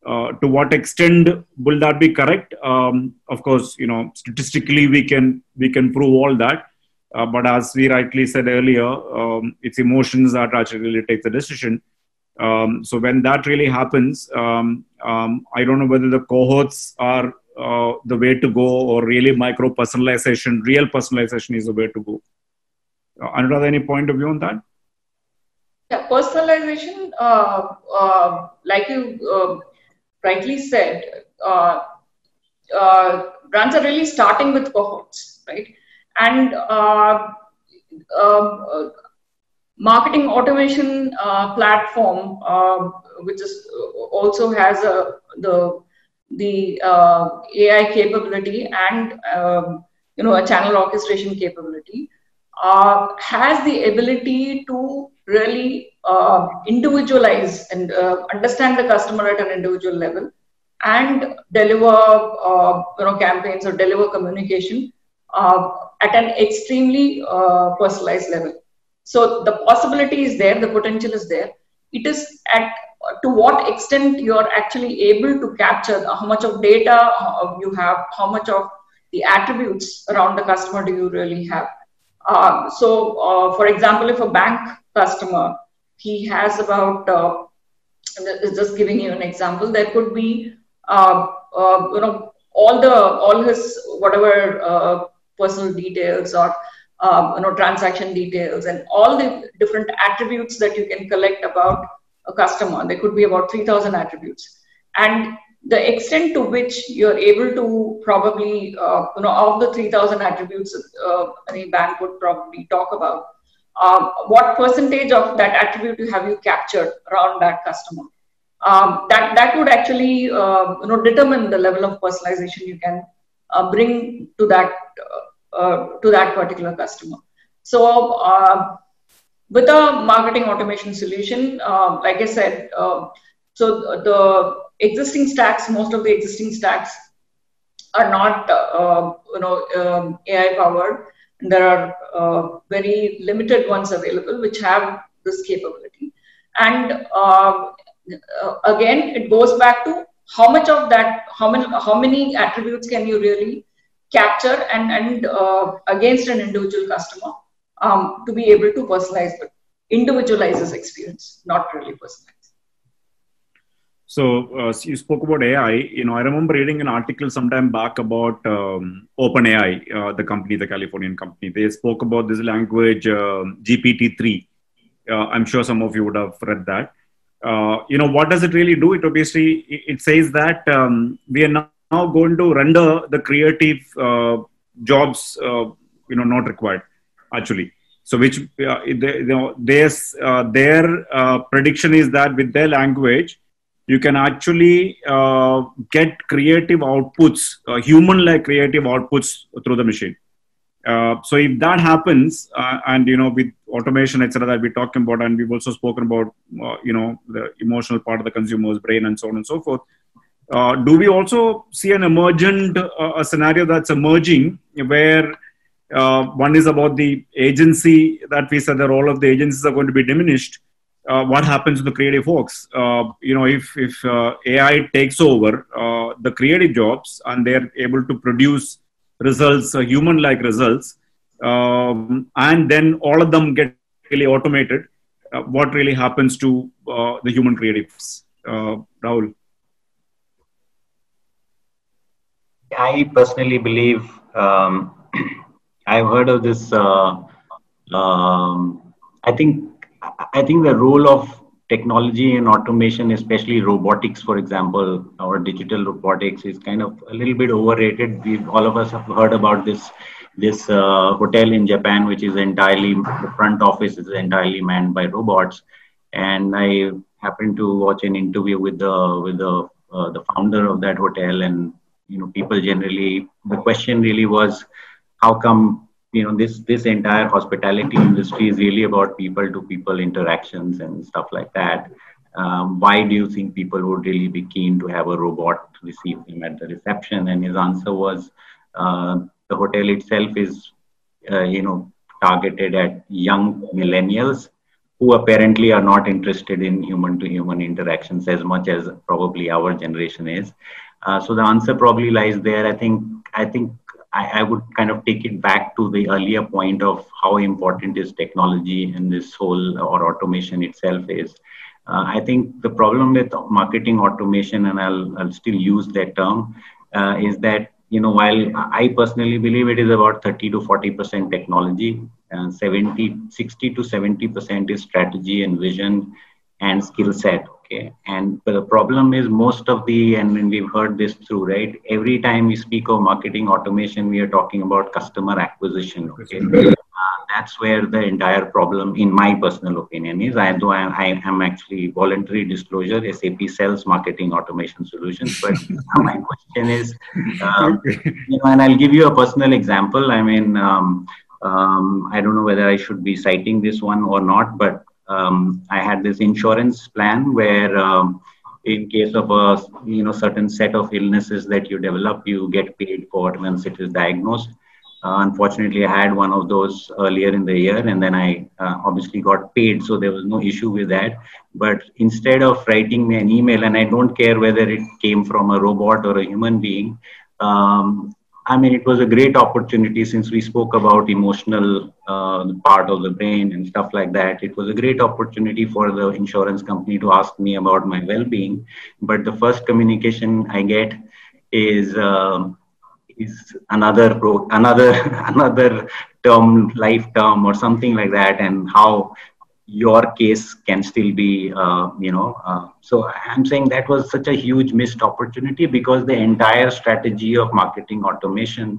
Uh, to what extent will that be correct? Um, of course, you know, statistically we can we can prove all that, uh, but as we rightly said earlier, um, it's emotions that actually really take the decision. Um, so when that really happens, um, um, I don't know whether the cohorts are uh, the way to go, or really micro personalization, real personalization is the way to go. Uh, Anuradha, any point of view on that? Yeah, personalization, uh, uh, like you uh, rightly said, uh, uh, brands are really starting with cohorts, right? And uh, uh, marketing automation uh, platform, uh, which is also has a, the the uh, A I capability and um, you know, a channel orchestration capability, uh, has the ability to really uh, individualize and uh, understand the customer at an individual level, and deliver uh, you know, campaigns or deliver communication uh, at an extremely uh, personalized level. So the possibility is there, the potential is there. It is at to what extent you are actually able to capture, how much of data you have, how much of the attributes around the customer do you really have. Uh, so, uh, for example, if a bank customer, he has about, uh, just giving you an example, there could be, uh, uh, you know, all the, all his, whatever uh, personal details or, uh, you know, transaction details and all the different attributes that you can collect about a customer. There could be about three thousand attributes. And the extent to which you're able to probably, uh, you know, of the three thousand attributes uh, any bank would probably talk about, um, what percentage of that attribute have you captured around that customer? Um, that, that would actually, uh, you know, determine the level of personalization you can uh, bring to that, uh, uh, to that particular customer. So uh, with a marketing automation solution, uh, like I said, uh, so the existing stacks, most of the existing stacks are not, uh, you know, um, A I powered. There are uh, very limited ones available which have this capability. And uh, again, it goes back to how much of that, how many, how many attributes can you really capture and, and uh, against an individual customer um, to be able to personalize, but individualize this experience, not really personalize. So uh, you spoke about A I. You know, I remember reading an article sometime back about um, OpenAI, uh, the company, the Californian company. They spoke about this language uh, G P T three. Uh, I'm sure some of you would have read that. Uh, you know, what does it really do? It obviously it says that um, we are now going to render the creative uh, jobs, uh, you know, not required actually. So which uh, they, you know, their uh, their uh, prediction is that with their language, you can actually uh, get creative outputs, uh, human-like creative outputs through the machine. Uh, so if that happens, uh, and you know, with automation, et cetera, that we're talking about, and we've also spoken about, uh, you know, the emotional part of the consumer's brain and so on and so forth. Uh, do we also see an emergent uh, a scenario that's emerging where uh, one is about the agency that we said that all of the agencies are going to be diminished? Uh, what happens to the creative folks? Uh, you know, if, if uh, A I takes over uh, the creative jobs and they're able to produce results, uh, human-like results, um, and then all of them get really automated, uh, what really happens to uh, the human creatives? Uh, Rahul? I personally believe, um, I've heard of this, uh, um, I think, I think the role of technology and automation, especially robotics, for example, or digital robotics, is kind of a little bit overrated. We've, all of us have heard about this this uh, hotel in Japan, which is entirely, the front office is entirely manned by robots. And I happened to watch an interview with the with the uh, the founder of that hotel, and you know, people generally, the question really was, how come? You know, this this entire hospitality industry is really about people-to-people interactions and stuff like that. Um, why do you think people would really be keen to have a robot receive them at the reception? And his answer was, uh, the hotel itself is, uh, you know, targeted at young millennials who apparently are not interested in human-to-human interactions as much as probably our generation is. Uh, so the answer probably lies there. I think I think I, I would kind of take it back to the earlier point of how important is technology and this whole or automation itself is. Uh, I think the problem with marketing automation, and I'll, I'll still use that term, uh, is that, you know, while I personally believe it is about thirty to forty percent technology, uh, sixty to seventy percent is strategy and vision and skill set. Okay. And the problem is most of the, and we've heard this through, right? Every time we speak of marketing automation, we are talking about customer acquisition. Okay. Uh, that's where the entire problem, in my personal opinion, is. I, though I, I am actually voluntary disclosure, S A P sells marketing automation solutions. But my question is, um, you know, and I'll give you a personal example. I mean, um, um, I don't know whether I should be citing this one or not, but Um, I had this insurance plan where um, in case of a you know certain set of illnesses that you develop, you get paid for once it is diagnosed. Uh, unfortunately, I had one of those earlier in the year, and then I uh, obviously got paid, so there was no issue with that. But instead of writing me an email, and I don't care whether it came from a robot or a human being, um, I mean, it was a great opportunity since we spoke about emotional uh, part of the brain and stuff like that. It was a great opportunity for the insurance company to ask me about my well-being. But the first communication I get is uh, is another pro another another term, life term or something like that, and how your case can still be, uh, you know. Uh, so I'm saying that was such a huge missed opportunity because the entire strategy of marketing automation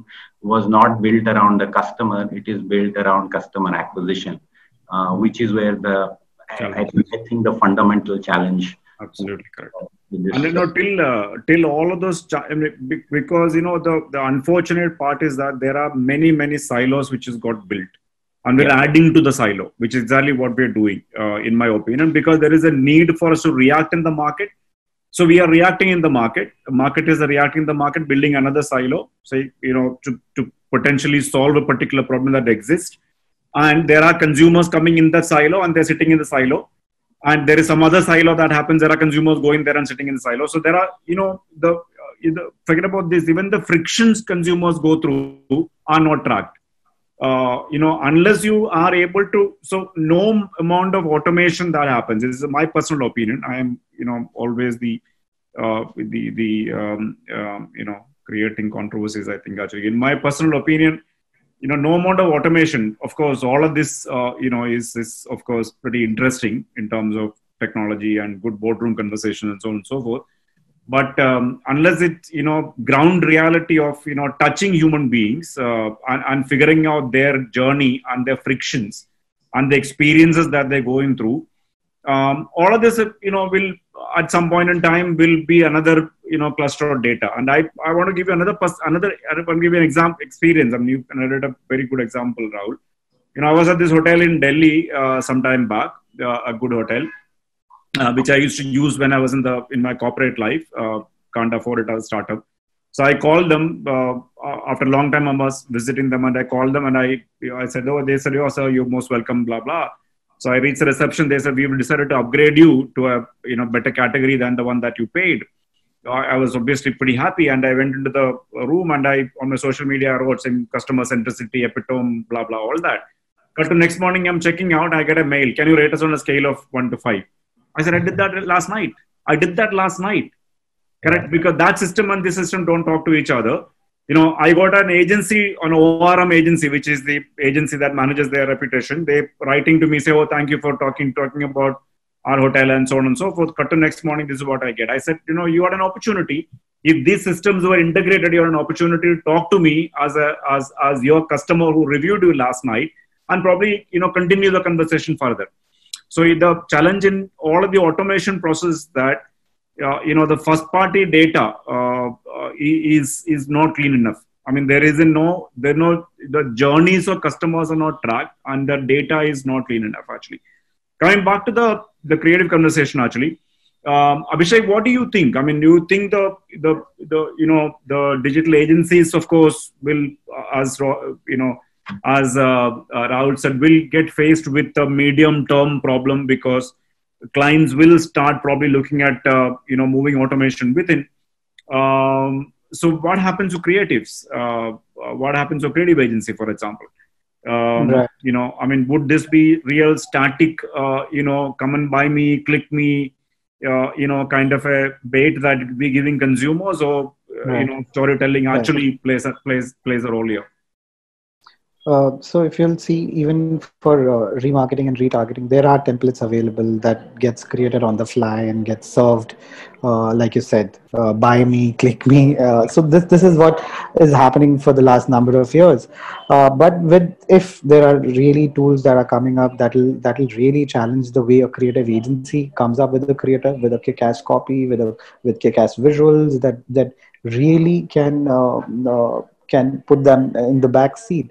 was not built around the customer. It is built around customer acquisition, uh, which is where the, I, I, think, I think the fundamental challenge. Absolutely correct. And you know, till uh, till all of those, I mean, because you know the the unfortunate part is that there are many many silos which has got built. And we're yeah. adding to the silo, which is exactly what we're doing, uh, in my opinion, because there is a need for us to react in the market. So we are reacting in the market. Marketers are reacting in the market, building another silo, say, you know, to, to potentially solve a particular problem that exists. And there are consumers coming in that silo and they're sitting in the silo. And there is some other silo that happens. There are consumers going there and sitting in the silo. So there are, you know, the, uh, the forget about this, even the frictions consumers go through are not tracked. Uh, you know, unless you are able to, so no amount of automation that happens. This is my personal opinion. I am, you know, always the, uh, the, the, um, um, you know, creating controversies, I think, actually. In my personal opinion, you know, no amount of automation, of course, all of this, uh, you know, is, is, of course, pretty interesting in terms of technology and good boardroom conversation and so on and so forth. But um, unless it, you know, ground reality of, you know, touching human beings uh, and, and figuring out their journey and their frictions and the experiences that they're going through, um, all of this, you know, will at some point in time will be another, you know, cluster of data. And I, I want to give you another, another, I want to give you an example experience. I mean, you narrated a very good example, Rahul. You know, I was at this hotel in Delhi uh, some time back, uh, a good hotel. Uh, which I used to use when I was in the in my corporate life. Uh, can't afford it as a startup. So I called them uh, after a long time. I was visiting them, and I called them, and I you know, I said, "Oh," they said, "Oh, sir, you're most welcome." Blah blah. So I reached the reception. They said, "We've decided to upgrade you to a you know better category than the one that you paid." I, I was obviously pretty happy, and I went into the room, and I on my social media I wrote saying customer centricity, epitome, blah blah, all that. But the next morning I'm checking out. I get a mail. Can you rate us on a scale of one to five? I said, I did that last night. I did that last night. Correct? Because that system and this system don't talk to each other. You know, I got an agency, an O R M agency, which is the agency that manages their reputation. They writing to me, say, oh, thank you for talking, talking about our hotel and so on and so forth. Cut to next morning, this is what I get. I said, you know, you had an opportunity. If these systems were integrated, you had an opportunity to talk to me as, a, as, as your customer who reviewed you last night and probably, you know, continue the conversation further. So the challenge in all of the automation process that, uh, you know, the first party data uh, uh, is, is not clean enough. I mean, there is no, there no, the journeys of customers are not tracked and the data is not clean enough actually. Coming back to the, the creative conversation actually, um, Abhishek, what do you think? I mean, do you think the, the, the, you know, the digital agencies, of course, will, uh, as, you know, as uh, Rahul said, will get faced with a medium-term problem because clients will start probably looking at, uh, you know, moving automation within. Um, so what happens to creatives? Uh, what happens to creative agency, for example? Um, right. You know, I mean, would this be real static, uh, you know, come and buy me, click me, uh, you know, kind of a bait that it would be giving consumers, or, uh, right. you know, storytelling actually right. plays, a, plays, plays a role here? Uh, so if you'll see, even for uh, remarketing and retargeting, there are templates available that gets created on the fly and gets served, uh, like you said, uh, buy me, click me. Uh, so this this is what is happening for the last number of years. Uh, but with if there are really tools that are coming up that'll that'll really challenge the way a creative agency comes up with a creator, with a kick-ass copy, with a with kick-ass visuals that that really can uh, uh, can put them in the back seat.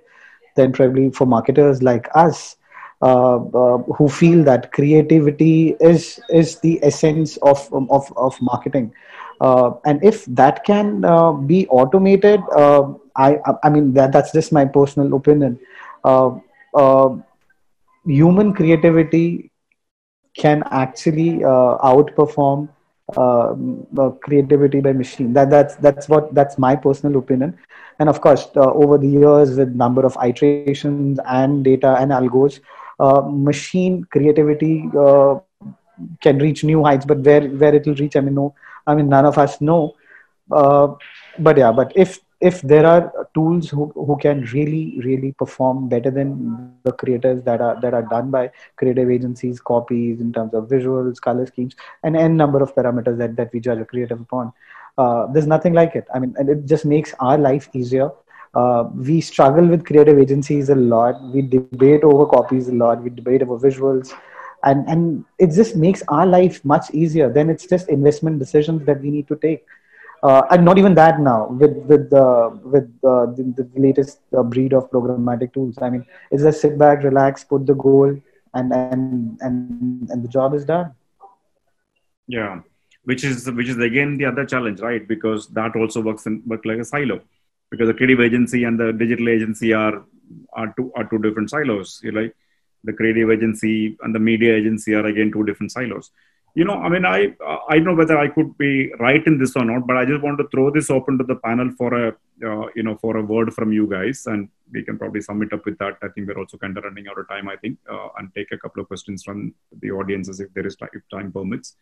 Then probably for marketers like us, uh, uh, who feel that creativity is is the essence of um, of of marketing, uh, and if that can uh, be automated, uh, I I mean that that's just my personal opinion. Uh, uh, human creativity can actually uh, outperform uh, uh, creativity by machine. That that's that's what that's my personal opinion. And of course, uh, over the years, with number of iterations and data and algos, uh, machine creativity uh, can reach new heights. But where where it will reach, I mean, no, I mean, none of us know. Uh, but yeah, but if if there are tools who who can really really perform better than the creators that are that are done by creative agencies, copies in terms of visuals, color schemes, and n number of parameters that that we judge a creative upon. Uh, there's nothing like it. I mean, and it just makes our life easier. Uh, we struggle with creative agencies a lot. We debate over copies a lot. We debate over visuals. And, and it just makes our life much easier. Then it's just investment decisions that we need to take. Uh, and not even that now with, with, uh, with uh, the, the latest uh, breed of programmatic tools. I mean, it's just sit back, relax, put the goal, and, and, and, and the job is done. Yeah. Which is which is again the other challenge, right? Because that also works in work like a silo, because the creative agency and the digital agency are are two are two different silos. You like the creative agency and the media agency are again two different silos. You know, I mean, I I don't know whether I could be right in this or not, but I just want to throw this open to the panel for a uh, you know for a word from you guys, and we can probably sum it up with that. I think we're also kind of running out of time, I think, uh, and take a couple of questions from the audiences if there is time, if time permits.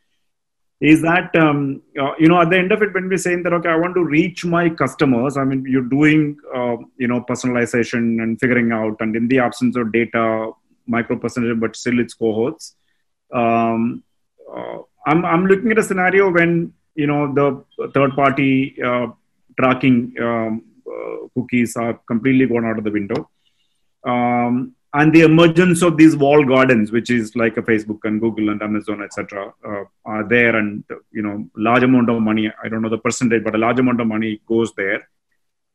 Is that, um, uh, you know, at the end of it, when we're saying that, okay, I want to reach my customers, I mean, you're doing, uh, you know, personalization and figuring out, and in the absence of data, micro-percentage, but still its cohorts. Um, uh, I'm, I'm looking at a scenario when, you know, the third-party uh, tracking um, uh, cookies are completely gone out of the window. Um, And the emergence of these walled gardens, which is like a Facebook and Google and Amazon, et cetera, uh, are there, and you know, large amount of money. I don't know the percentage, but a large amount of money goes there.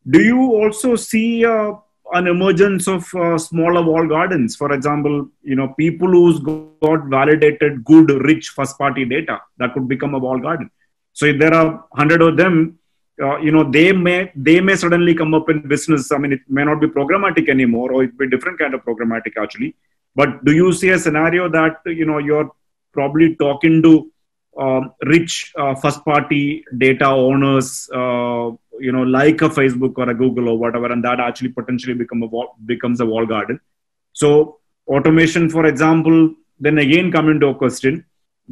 Do you also see uh, an emergence of uh, smaller walled gardens? For example, you know, people who's got validated, good, rich first-party data that could become a walled garden. So if there are hundred of them. Uh, you know, they may they may suddenly come up in business. I mean, it may not be programmatic anymore, or it be different kind of programmatic actually. But do you see a scenario that, you know, you're probably talking to um, rich uh, first-party data owners, uh, you know, like a Facebook or a Google or whatever, and that actually potentially become a wall, becomes a walled garden? So automation, for example, then again come into a question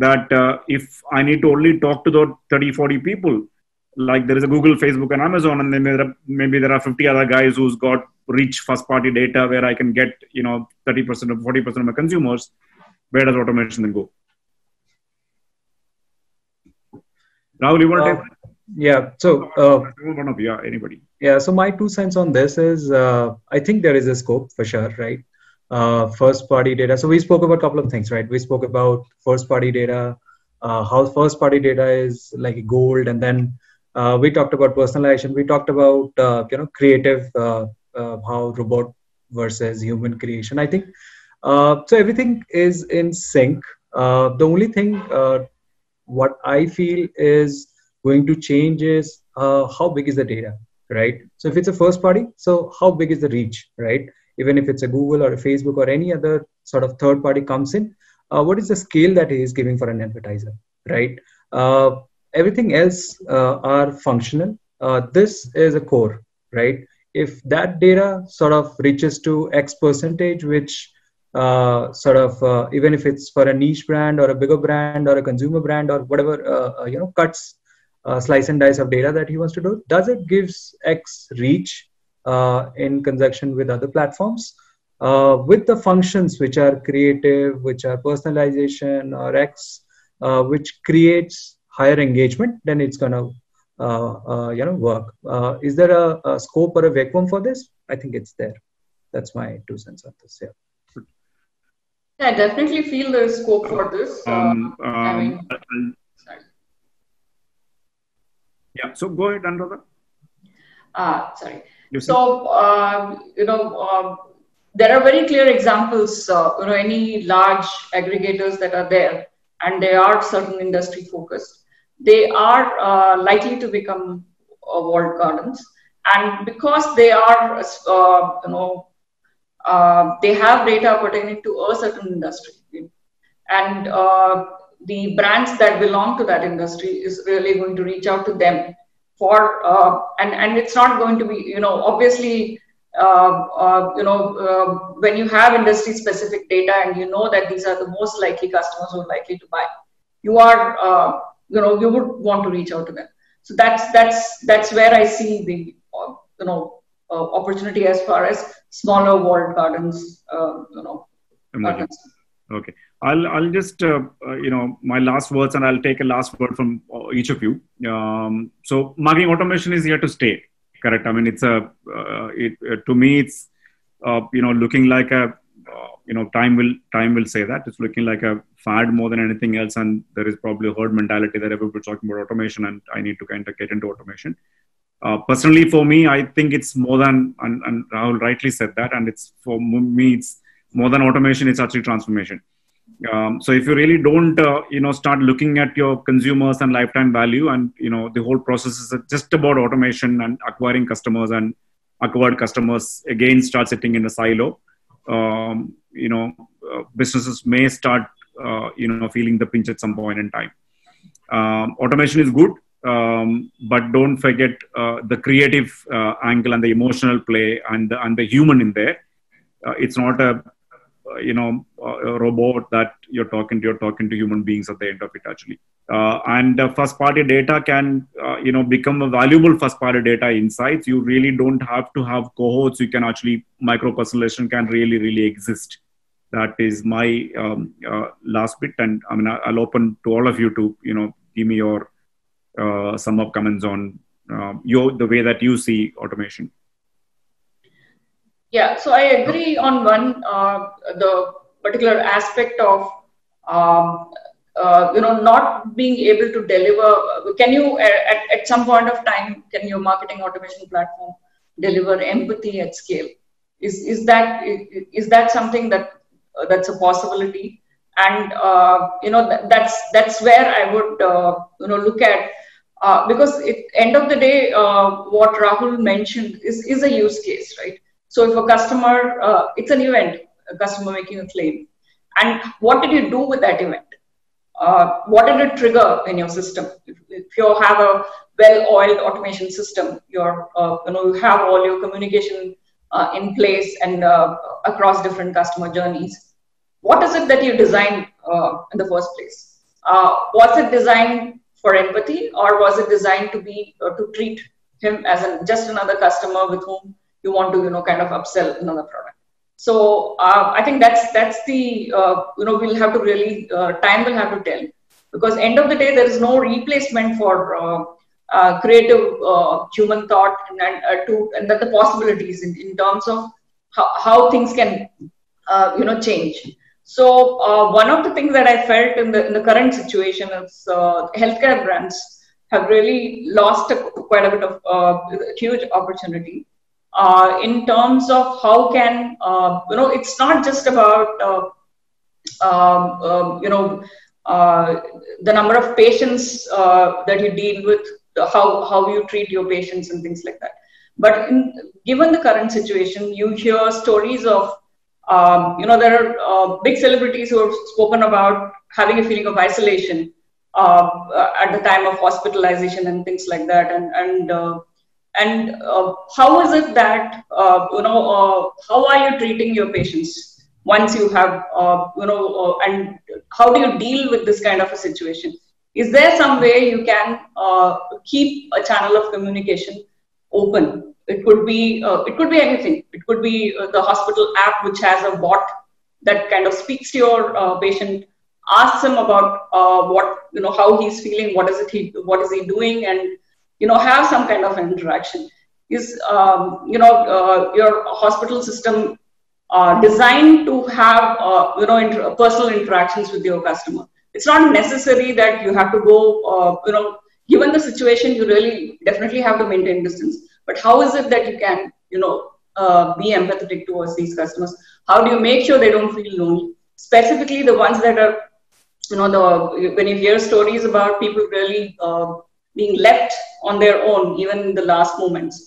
that uh, if I need to only talk to the thirty, forty people. Like there is a Google, Facebook, and Amazon, and then there are, maybe there are fifty other guys who's got rich first-party data where I can get, you know, thirty percent or forty percent of my consumers. Where does automation then go? Rahul, you want to uh, take that? Yeah. So uh, one of you, anybody? Yeah. So my two cents on this is, uh, I think there is a scope for sure, right? Uh, first-party data. So we spoke about a couple of things, right? We spoke about first-party data, uh, how first-party data is like gold, and then Uh, we talked about personalization. We talked about uh, you know creative, uh, uh, how robot versus human creation. I think uh, so. Everything is in sync. Uh, the only thing uh, what I feel is going to change is uh, how big is the data, right? So if it's a first party, so how big is the reach, right? even if it's a Google or a Facebook or any other sort of third party comes in, uh, what is the scale that he is giving for an advertiser, right? Uh, everything else uh, are functional. Uh, this is a core, right? If that data sort of reaches to X percentage, which uh, sort of, uh, even if it's for a niche brand or a bigger brand or a consumer brand or whatever, uh, you know, cuts, uh, slice and dice of data that he wants to do, does it gives X reach uh, in conjunction with other platforms? Uh, with the functions which are creative, which are personalization or X, uh, which creates higher engagement, then it's going to Uh, uh, you know, work. Uh, is there a, a scope or a vacuum for this? I think it's there. That's my two cents on this. Yeah. Yeah, I definitely feel there is scope for this. Um, uh, um, I mean, um, sorry. Yeah. So go ahead, Anuradha. Ah, uh, sorry. So uh, you know, uh, there are very clear examples. Uh, you know, any large aggregators that are there, and they are certain industry focused. They are uh, likely to become uh, walled gardens, and because they are, uh, you know, uh, they have data pertaining to a certain industry, and uh, the brands that belong to that industry is really going to reach out to them for, uh, and and it's not going to be, you know, obviously, uh, uh, you know, uh, when you have industry-specific data and you know that these are the most likely customers who are likely to buy, you are. Uh, You know, you would want to reach out to them. So that's that's that's where I see the uh, you know uh, opportunity as far as smaller walled gardens. Uh, you know, gardens. Okay. I'll I'll just uh, uh, you know my last words, and I'll take a last word from each of you. Um, so marketing automation is here to stay. Correct. I mean, it's a uh, it uh, to me it's uh, you know looking like a uh, you know time will time will say that it's looking like a fad more than anything else, and there is probably a herd mentality that everybody's talking about automation, and I need to kind of get into automation. Uh, personally, for me, I think it's more than, and, and Rahul rightly said that, and it's for me, it's more than automation, it's actually transformation. Um, so if you really don't, uh, you know, start looking at your consumers and lifetime value, and, you know, the whole process is just about automation and acquiring customers, and acquired customers again start sitting in a silo, um, you know, uh, businesses may start Uh, you know, feeling the pinch at some point in time. Um, automation is good, um, but don't forget uh, the creative uh, angle and the emotional play and the, and the human in there. Uh, it's not a, uh, you know, a robot that you're talking to, you're talking to human beings at the end of it actually. Uh, and uh, first party data can, uh, you know, become a valuable first party data insights. You really don't have to have cohorts. You can actually, micro personalization can really, really exist. That is my um, uh, last bit, and I mean I'll open to all of you to you know give me your uh, sum up comments on uh, your the way that you see automation. Yeah, so I agree on one uh, the particular aspect of um, uh, you know not being able to deliver. Can you at at some point of time can your marketing automation platform deliver empathy at scale? Is is that is that something that Uh, that's a possibility, and uh, you know th that's that's where I would uh, you know look at uh, because at end of the day, uh, what Rahul mentioned is is a use case, right? So if a customer, uh, it's an event, a customer making a claim, and what did you do with that event? Uh, what did it trigger in your system? If, if you have a well-oiled automation system, your uh, you know you have all your communication. Uh, in place and uh, across different customer journeys. What is it that you designed uh, in the first place? Uh, was it designed for empathy, or was it designed to be uh, to treat him as an, just another customer with whom you want to you know kind of upsell another product? So uh, I think that's that's the uh, you know we'll have to really uh, time will have to tell, because end of the day there is no replacement for. Uh, Uh, creative uh, human thought, and, and uh, to and that the possibilities in, in terms of how, how things can uh, you know change. So uh, one of the things that I felt in the in the current situation is uh, healthcare brands have really lost a, quite a bit of uh, huge opportunity uh, in terms of how can uh, you know it's not just about uh, um, um, you know uh, the number of patients uh, that you deal with. How, how you treat your patients and things like that. But in, given the current situation, you hear stories of, um, you know, there are uh, big celebrities who have spoken about having a feeling of isolation uh, at the time of hospitalization and things like that. And, and, uh, and uh, how is it that, uh, you know, uh, how are you treating your patients? Once you have, uh, you know, uh, and how do you deal with this kind of a situation? Is there some way you can uh, keep a channel of communication open? It could be, uh, it could be anything. It could be uh, the hospital app, which has a bot that kind of speaks to your uh, patient, asks him about uh, what, you know, how he's feeling, what is it he, what is he doing, and you know, have some kind of interaction. Is um, you know uh, your hospital system Uh, designed to have uh, you know inter personal interactions with your customer? It's not necessary that you have to go. Uh, you know, given the situation, you really definitely have to maintain distance. But how is it that you can you know uh, be empathetic towards these customers? How do you make sure they don't feel lonely? Specifically, the ones that are you know the when you hear stories about people really uh, being left on their own, even in the last moments.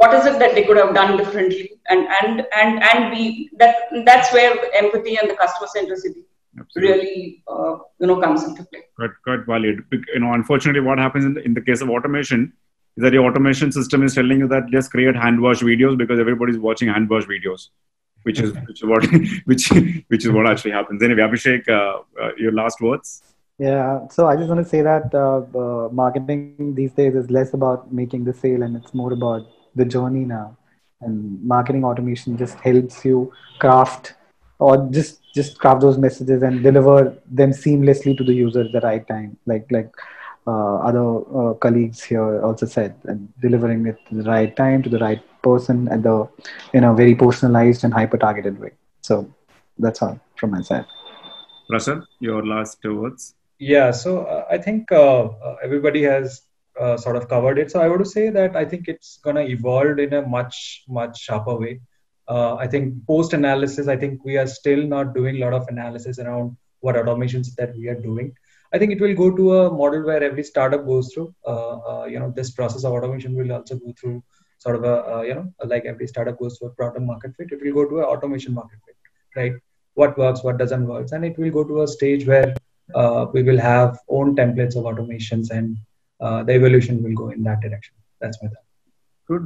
What is it that they could have done differently? And and and and be that that's where the empathy and the customer centricity Absolutely. really uh, you know comes into play. Quite, quite valid. You know, unfortunately, what happens in the, in the case of automation is that your automation system is telling you that just create hand wash videos because everybody's watching hand wash videos, which is which is what which which is what actually happens. Anyway, Abhishek, uh, uh, your last words. Yeah, so I just want to say that uh, uh, marketing these days is less about making the sale and it's more about the journey now, and marketing automation just helps you craft or just just craft those messages and deliver them seamlessly to the user at the right time, like like uh, other uh, colleagues here also said, and delivering it at the right time to the right person at the in a very personalized and hyper targeted way. So that's all from my side. Russell, your last two words. Yeah, so uh, I think uh, everybody has Uh, sort of covered it. So I would say that I think it's going to evolve in a much, much sharper way. Uh, I think post-analysis, I think we are still not doing a lot of analysis around what automations that we are doing. I think it will go to a model where every startup goes through, uh, uh, you know, this process of automation will also go through sort of a, uh, you know, like every startup goes through a product market fit. It will go to an automation market fit, right? What works, what doesn't work. And it will go to a stage where uh, we will have own templates of automations and Uh, the evolution will go in that direction. That's my thought. Good.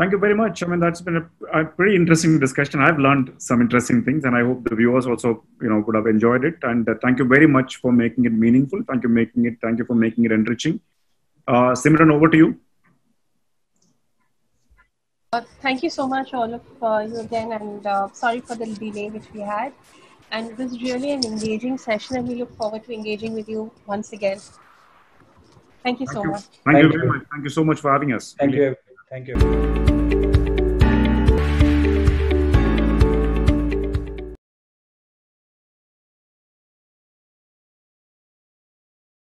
Thank you very much. I mean, that's been a, a pretty interesting discussion. I've learned some interesting things, and I hope the viewers also, you know, would have enjoyed it. And uh, thank you very much for making it meaningful. Thank you making it. Thank you for making it enriching. Uh, Simran, over to you. Uh, thank you so much, all of uh, you again, and uh, sorry for the delay which we had. And it was really an engaging session, and we look forward to engaging with you once again. Thank you so much. Thank you very much. Thank you so much for having us. Thank you. Thank you.